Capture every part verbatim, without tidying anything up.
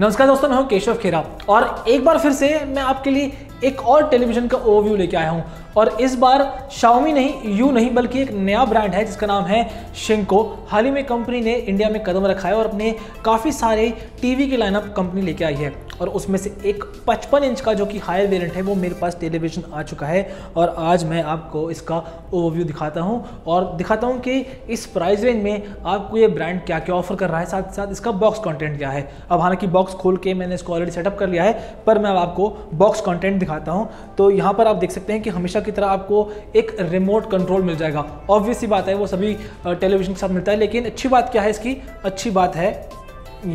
नमस्कार दोस्तों, मैं हूं केशव खेरा और एक बार फिर से मैं आपके लिए एक और टेलीविजन का ओवरव्यू लेके आया हूं। और इस बार शाओमी नहीं यू नहीं बल्कि एक नया ब्रांड है जिसका नाम है शिंको। हाल ही में कंपनी ने इंडिया में कदम रखा है और अपने काफ़ी सारे टीवी के लाइनअप कंपनी लेके आई है और उसमें से एक पचपन इंच का जो कि हायर वेरिएंट है वो मेरे पास टेलीविजन आ चुका है और आज मैं आपको इसका ओवरव्यू दिखाता हूं और दिखाता हूं कि इस प्राइस रेंज में आपको ये ब्रांड क्या क्या ऑफर कर रहा है, साथ साथ इसका बॉक्स कंटेंट क्या है। अब हालांकि बॉक्स खोल के मैंने इसको ऑलरेडी सेटअप कर लिया है पर मैं अब आपको बॉक्स कॉन्टेंट दिखाता हूँ। तो यहाँ पर आप देख सकते हैं कि हमेशा की तरह आपको एक रिमोट कंट्रोल मिल जाएगा। ऑब्वियस सी बात है वो सभी टेलीविजन के साथ मिलता है, लेकिन अच्छी बात क्या है इसकी, अच्छी बात है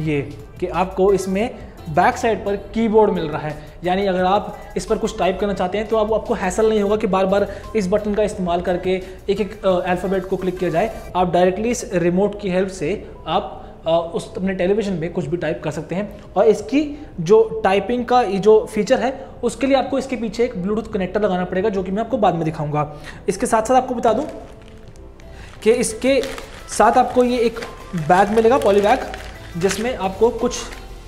ये कि आपको इसमें बैक साइड पर कीबोर्ड मिल रहा है। यानी अगर आप इस पर कुछ टाइप करना चाहते हैं तो अब आप, आपको हैसल नहीं होगा कि बार बार इस बटन का इस्तेमाल करके एक एक अल्फ़ाबेट को क्लिक किया जाए। आप डायरेक्टली इस रिमोट की हेल्प से आप आ, उस अपने टेलीविज़न में कुछ भी टाइप कर सकते हैं। और इसकी जो टाइपिंग का ये जो फीचर है उसके लिए आपको इसके पीछे एक ब्लूटूथ कनेक्टर लगाना पड़ेगा जो कि मैं आपको बाद में दिखाऊँगा। इसके साथ साथ आपको बता दूँ कि इसके साथ आपको ये एक बैग मिलेगा, पॉली बैग, जिसमें आपको कुछ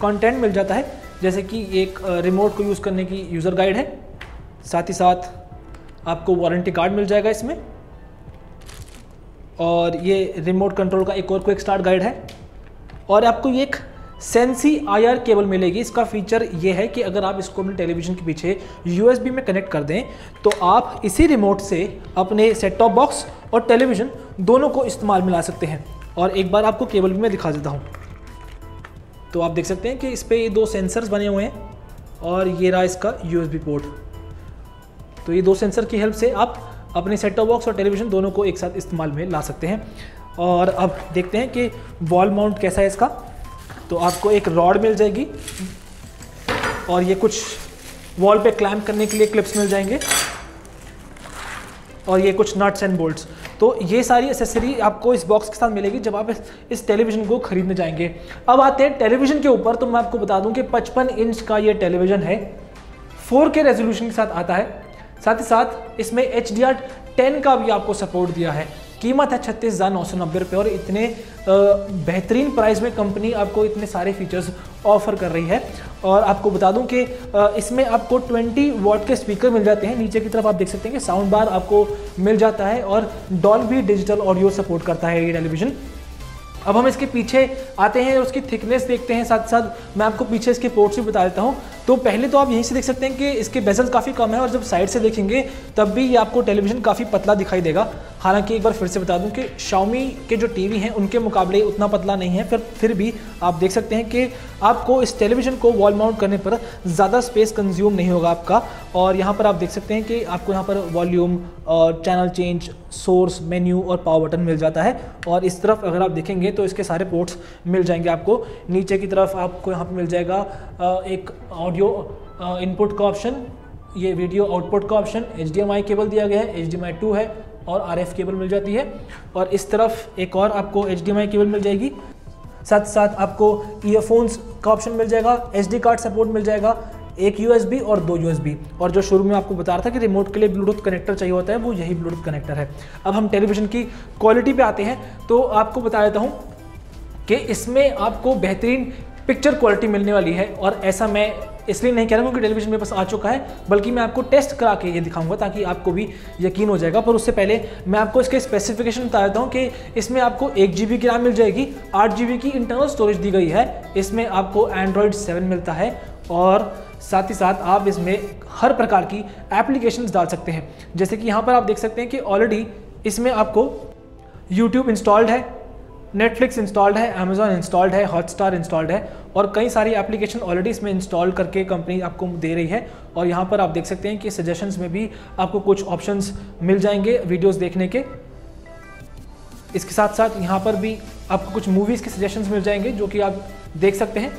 कंटेंट मिल जाता है जैसे कि एक रिमोट को यूज़ करने की यूज़र गाइड है, साथ ही साथ आपको वारंटी कार्ड मिल जाएगा इसमें, और ये रिमोट कंट्रोल का एक और क्विक स्टार्ट गाइड है। और आपको ये एक सेंसी आई आर केबल मिलेगी। इसका फीचर ये है कि अगर आप इसको अपने टेलीविज़न के पीछे यू एस बी में कनेक्ट कर दें तो आप इसी रिमोट से अपने सेट टॉप बॉक्स और टेलीविज़न दोनों को इस्तेमाल में ला सकते हैं। और एक बार आपको केबल भी मैं दिखा देता हूँ। तो आप देख सकते हैं कि इस पर ये दो सेंसर्स बने हुए हैं और ये रहा इसका यू एस बी पोर्ट। तो ये दो सेंसर की हेल्प से आप अपने सेट टॉप बॉक्स और टेलीविज़न दोनों को एक साथ इस्तेमाल में ला सकते हैं। और अब देखते हैं कि वॉल माउंट कैसा है इसका। तो आपको एक रॉड मिल जाएगी और ये कुछ वॉल पे क्लैम्प करने के लिए क्लिप्स मिल जाएंगे और ये कुछ नट्स एंड बोल्ट्स। तो ये सारी एसेसरी आपको इस बॉक्स के साथ मिलेगी जब आप इस, इस टेलीविज़न को खरीदने जाएंगे। अब आते हैं टेलीविज़न के ऊपर। तो मैं आपको बता दूं कि पचपन इंच का ये टेलीविज़न है, फोर के रेजोल्यूशन के साथ आता है, साथ ही साथ इसमें एच डी आर टेन का भी आपको सपोर्ट दिया है। कीमत है छत्तीस हज़ार नौ सौ नब्बे रुपये और इतने बेहतरीन प्राइस में कंपनी आपको इतने सारे फीचर्स ऑफ़र कर रही है। और आपको बता दूं कि इसमें आपको बीस वाट के स्पीकर मिल जाते हैं। नीचे की तरफ आप देख सकते हैं कि साउंड बार आपको मिल जाता है और डॉल्बी डिजिटल ऑडियो सपोर्ट करता है ये टेलीविज़न। अब हम इसके पीछे आते हैं और उसकी थिकनेस देखते हैं, साथ साथ मैं आपको पीछे इसके पोर्ट्स भी बता देता हूँ। तो पहले तो आप यहीं से देख सकते हैं कि इसके बेजल काफ़ी कम है और जब साइड से देखेंगे तब भी ये आपको टेलीविज़न काफ़ी पतला दिखाई देगा। हालांकि एक बार फिर से बता दूं कि शाओमी के जो टीवी हैं उनके मुकाबले उतना पतला नहीं है, फिर फिर भी आप देख सकते हैं कि आपको इस टेलीविज़न को वॉल माउंट करने पर ज़्यादा स्पेस कंज्यूम नहीं होगा आपका। और यहाँ पर आप देख सकते हैं कि आपको यहाँ पर वॉल्यूम और चैनल चेंज, सोर्स, मेन्यू और पावर बटन मिल जाता है। और इस तरफ अगर आप देखेंगे तो इसके सारे पोर्ट्स मिल जाएंगे आपको। नीचे की तरफ आपको यहाँ पर मिल जाएगा एक ऑडियो इनपुट का ऑप्शन, ये वीडियो आउटपुट का option, H D M I cable दिया गया है, H D M I two है और आर एफ केबल मिल जाती है। और इस तरफ एक और आपको H D M I cable मिल जाएगी, साथ साथ आपको ईयरफोन्स का ऑप्शन मिल जाएगा, एस डी कार्ड सपोर्ट मिल जाएगा, एक यू एस बी और दो यू एस बी। और जो शुरू में आपको बता रहा था कि रिमोट के लिए ब्लूटूथ कनेक्टर चाहिए होता है, वो यही ब्लूटूथ कनेक्टर है। अब हम टेलीविज़न की क्वालिटी पे आते हैं। तो आपको बता देता हूँ कि इसमें आपको बेहतरीन पिक्चर क्वालिटी मिलने वाली है। और ऐसा मैं इसलिए नहीं कह रहा हूँ क्योंकि टेलीविज़न मेरे पास आ चुका है, बल्कि मैं आपको टेस्ट करा के ये दिखाऊंगा ताकि आपको भी यकीन हो जाएगा। पर उससे पहले मैं आपको इसके स्पेसिफिकेशन बता देता हूँ कि इसमें आपको एक जी बी की रैम मिल जाएगी, आठ जी बी की इंटरनल स्टोरेज दी गई है, इसमें आपको एंड्रॉयड सेवन मिलता है और साथ ही साथ आप इसमें हर प्रकार की एप्लीकेशंस डाल सकते हैं। जैसे कि यहाँ पर आप देख सकते हैं कि ऑलरेडी इसमें आपको यूट्यूब इंस्टॉल्ड है, नेटफ्लिक्स इंस्टॉल्ड है, अमेज़ॉन इंस्टॉल्ड है, हॉटस्टार इंस्टॉल्ड है और कई सारी एप्लीकेशन ऑलरेडी इसमें इंस्टॉल करके कंपनी आपको दे रही है। और यहाँ पर आप देख सकते हैं कि सजेशंस में भी आपको कुछ ऑप्शंस मिल जाएंगे वीडियोस देखने के। इसके साथ साथ यहाँ पर भी आपको कुछ मूवीज़ के सजेशंस मिल जाएंगे जो कि आप देख सकते हैं।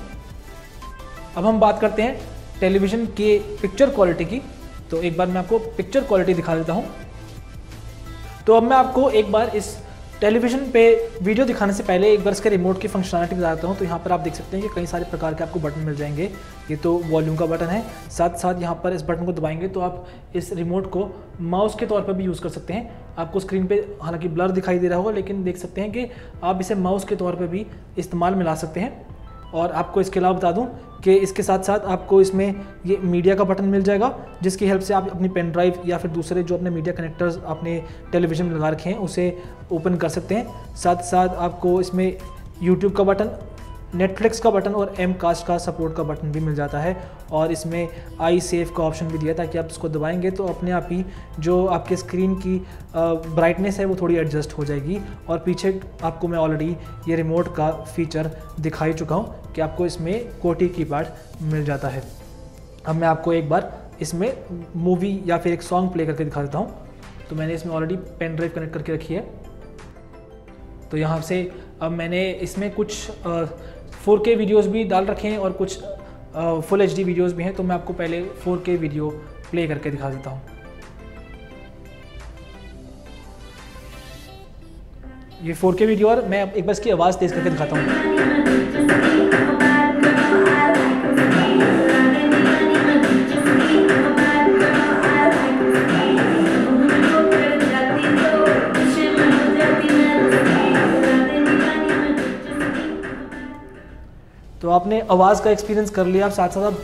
अब हम बात करते हैं टेलीविज़न के पिक्चर क्वालिटी की। तो एक बार मैं आपको पिक्चर क्वालिटी दिखा देता हूँ। तो अब मैं आपको एक बार इस टेलीविज़न पे वीडियो दिखाने से पहले एक बार इसके रिमोट की फंक्शनलिटी बताता हूँ। तो यहाँ पर आप देख सकते हैं कि कई सारे प्रकार के आपको बटन मिल जाएंगे। ये तो वॉल्यूम का बटन है, साथ साथ यहाँ पर इस बटन को दबाएंगे तो आप इस रिमोट को माउस के तौर पर भी यूज़ कर सकते हैं। आपको स्क्रीन पे हालांकि ब्लर दिखाई दे रहा होगा लेकिन देख सकते हैं कि आप इसे माउस के तौर पर भी इस्तेमाल में ला सकते हैं। और आपको इसके अलावा बता दूं कि इसके साथ साथ आपको इसमें ये मीडिया का बटन मिल जाएगा, जिसकी हेल्प से आप अपनी पेन ड्राइव या फिर दूसरे जो अपने मीडिया कनेक्टर्स अपने टेलीविज़न में लगा रखे हैं उसे ओपन कर सकते हैं। साथ साथ आपको इसमें यूट्यूब का बटन, नेटफ्लिक्स का बटन और एम कास्ट का सपोर्ट का बटन भी मिल जाता है, और इसमें आई सेव का ऑप्शन भी दिया ताकि आप इसको दबाएंगे तो अपने आप ही जो आपके स्क्रीन की ब्राइटनेस है वो थोड़ी एडजस्ट हो जाएगी। और पीछे आपको मैं ऑलरेडी ये रिमोट का फीचर दिखाई चुका हूँ कि आपको इसमें कोटी कीपैड मिल जाता है। अब मैं आपको एक बार इसमें मूवी या फिर एक सॉन्ग प्ले करके दिखा देता हूँ। तो मैंने इसमें ऑलरेडी पेन ड्राइव कनेक्ट करके रखी है, तो यहाँ से अब मैंने इसमें कुछ फोर के वीडियोस भी डाल रखे हैं और कुछ फुल एच डी वीडियोज़ भी हैं। तो मैं आपको पहले फोर के वीडियो प्ले करके दिखा देता हूँ। ये फोर के वीडियो, और मैं एक बार इसकी आवाज़ तेज करके दिखाता हूँ। तो आपने आवाज़ का एक्सपीरियंस कर लिया, आप साथ साथ आप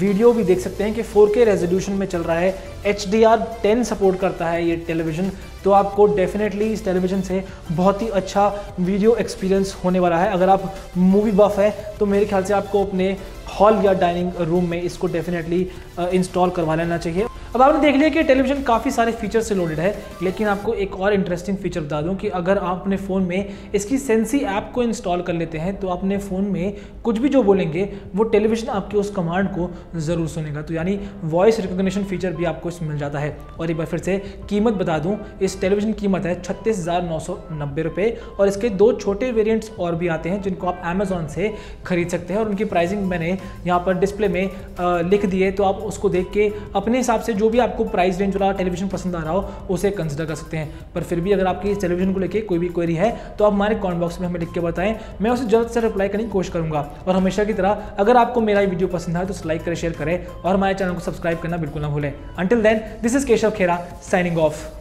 वीडियो भी देख सकते हैं कि फोर के रेजोल्यूशन में चल रहा है, H D R ten support करता है ये टेलीविज़न। तो आपको डेफिनेटली इस टेलीविज़न से बहुत ही अच्छा वीडियो एक्सपीरियंस होने वाला है। अगर आप मूवी बफ है तो मेरे ख्याल से आपको अपने हॉल या डाइनिंग रूम में इसको डेफिनेटली इंस्टॉल करवा लेना चाहिए। अब आपने देख लिया कि टेलीविज़न काफ़ी सारे फीचर से लोडेड है, लेकिन आपको एक और इंटरेस्टिंग फीचर बता दूं कि अगर आप अपने फ़ोन में इसकी सेंसी ऐप को इंस्टॉल कर लेते हैं तो अपने फ़ोन में कुछ भी जो बोलेंगे वो टेलीविज़न आपके उस कमांड को ज़रूर सुनेगा। तो यानी वॉइस रिकॉग्निशन फीचर भी आपको इसमें मिल जाता है। और एक बार फिर से कीमत बता दूँ, इस टेलीविज़न की कीमत है छत्तीस हज़ार नौ सौ नब्बे रुपये और इसके दो छोटे वेरियंट्स और भी आते हैं जिनको आप अमेज़ॉन से खरीद सकते हैं, और उनकी प्राइसिंग मैंने यहाँ पर डिस्प्ले में लिख दी है। तो आप उसको देख के अपने हिसाब से जो भी आपको प्राइस रेंज वाला टेलीविजन पसंद आ रहा हो उसे कंसिडर कर सकते हैं। पर फिर भी अगर आपकी इस टेलीविजन को लेके कोई भी क्वेरी है तो आप हमारे कमेंट बॉक्स में हमें लिख के बताएं, मैं उसे जल्द से रिप्लाई करने की कोशिश करूंगा। और हमेशा की तरह अगर आपको मेरा वीडियो पसंद आए तो उसे लाइक करें, शेयर करें और हमारे चैनल को सब्सक्राइब करना बिल्कुल ना भूलें। Until then, this is Keshav Khera signing of.